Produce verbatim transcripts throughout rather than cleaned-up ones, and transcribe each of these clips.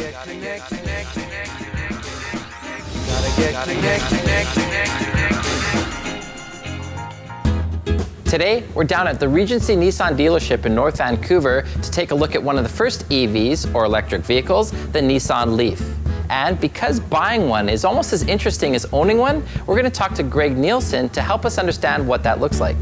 get connected, connected, connected. Gotta get connected, connected, connected. Today, we're down at the Regency Nissan dealership in North Vancouver to take a look at one of the first E Vs, or electric vehicles, the Nissan LEAF. And because buying one is almost as interesting as owning one, we're going to talk to Greg Nielsen to help us understand what that looks like.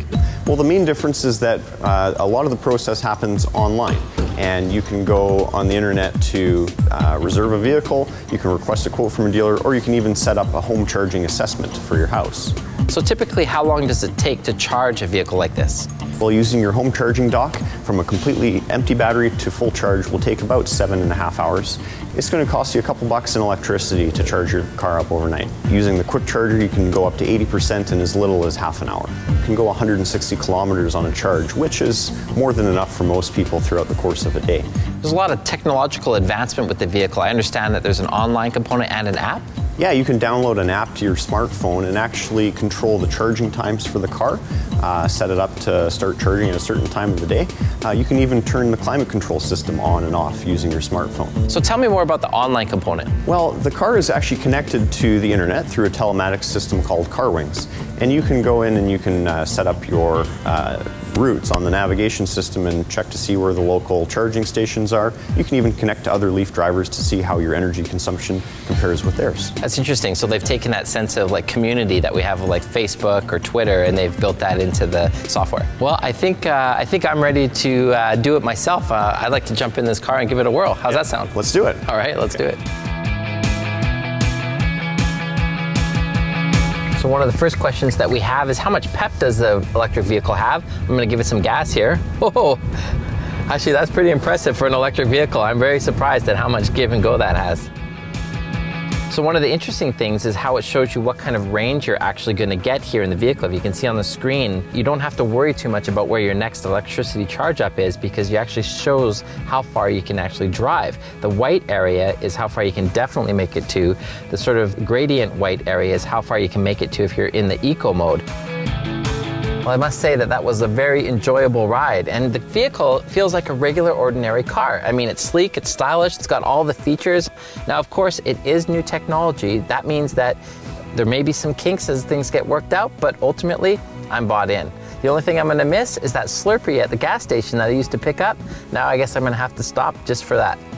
Well, the main difference is that uh, a lot of the process happens online, and you can go on the internet to uh, reserve a vehicle, you can request a quote from a dealer, or you can even set up a home charging assessment for your house. So typically, how long does it take to charge a vehicle like this? Well, using your home charging dock, from a completely empty battery to full charge will take about seven and a half hours. It's going to cost you a couple bucks in electricity to charge your car up overnight. Using the quick charger, you can go up to eighty percent in as little as half an hour. You can go one hundred sixty kilometers on a charge, which is more than enough for most people throughout the course of a day. There's a lot of technological advancement with the vehicle. I understand that there's an online component and an app. Yeah, you can download an app to your smartphone and actually control the charging times for the car, uh, set it up to start charging at a certain time of the day. Uh, you can even turn the climate control system on and off using your smartphone. So tell me more about the online component. Well, the car is actually connected to the internet through a telematics system called CarWings. And you can go in and you can uh, set up your uh, routes on the navigation system and check to see where the local charging stations are. You can even connect to other LEAF drivers to see how your energy consumption compares with theirs. That's interesting. So they've taken that sense of like community that we have like Facebook or Twitter, and they've built that into the software. Well, I think uh, I think I'm ready to uh, do it myself. Uh, I'd like to jump in this car and give it a whirl. How's yeah. that sound? Let's do it. All right, let's okay. do it. So one of the first questions that we have is how much pep does the electric vehicle have? I'm gonna give it some gas here. Whoa, actually that's pretty impressive for an electric vehicle. I'm very surprised at how much give and go that has. So one of the interesting things is how it shows you what kind of range you're actually gonna get here in the vehicle. If you can see on the screen, you don't have to worry too much about where your next electricity charge up is, because it actually shows how far you can actually drive. The white area is how far you can definitely make it to. The sort of gradient white area is how far you can make it to if you're in the eco mode. Well, I must say that that was a very enjoyable ride, and the vehicle feels like a regular, ordinary car. I mean, it's sleek, it's stylish, it's got all the features. Now, of course, it is new technology. That means that there may be some kinks as things get worked out, but ultimately, I'm bought in. The only thing I'm gonna miss is that Slurpee at the gas station that I used to pick up. Now I guess I'm gonna have to stop just for that.